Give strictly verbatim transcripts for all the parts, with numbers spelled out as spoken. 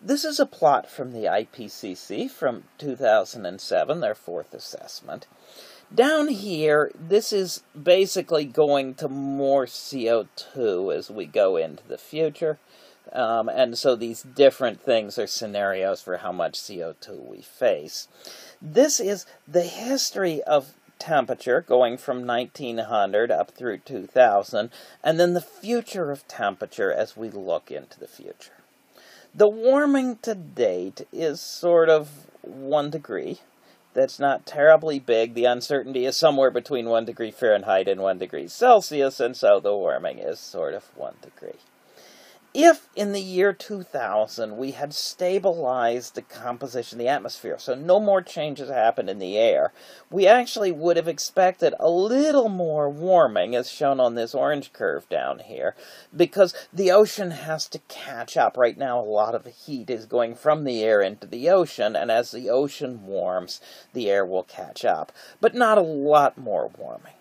This is a plot from the I P C C from two thousand seven, their fourth assessment. Down here, this is basically going to more C O two as we go into the future. Um, and so these different things are scenarios for how much C O two we face. This is the history of temperature going from nineteen hundred up through two thousand, and then the future of temperature as we look into the future. The warming to date is sort of one degree. That's not terribly big. The uncertainty is somewhere between one degree Fahrenheit and one degree Celsius, and so the warming is sort of one degree. If in the year two thousand we had stabilized the composition of the atmosphere, so no more changes happened in the air, we actually would have expected a little more warming, as shown on this orange curve down here, because the ocean has to catch up. Right now, a lot of the heat is going from the air into the ocean, and as the ocean warms, the air will catch up, but not a lot more warming.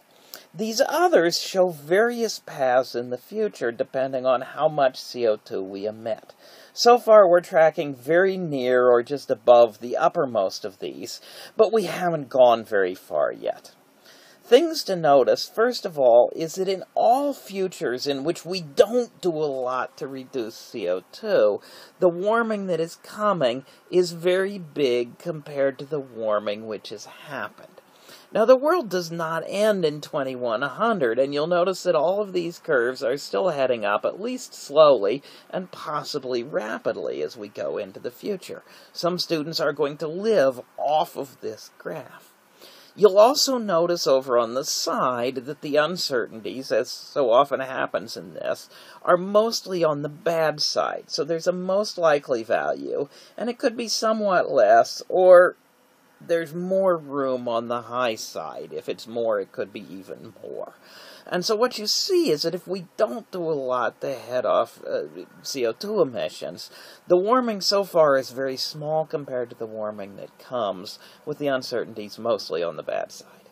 These others show various paths in the future depending on how much C O two we emit. So far we're tracking very near or just above the uppermost of these, but we haven't gone very far yet. Things to notice, first of all, is that in all futures in which we don't do a lot to reduce C O two, the warming that is coming is very big compared to the warming which has happened. Now, the world does not end in twenty-one hundred, and you'll notice that all of these curves are still heading up, at least slowly and possibly rapidly as we go into the future. Some students are going to live off of this graph. You'll also notice over on the side that the uncertainties, as so often happens in this, are mostly on the bad side. So there's a most likely value, and it could be somewhat less, or there's more room on the high side. If it's more, it could be even more. And so what you see is that if we don't do a lot to head off uh, C O two emissions, the warming so far is very small compared to the warming that comes, with the uncertainties mostly on the bad side.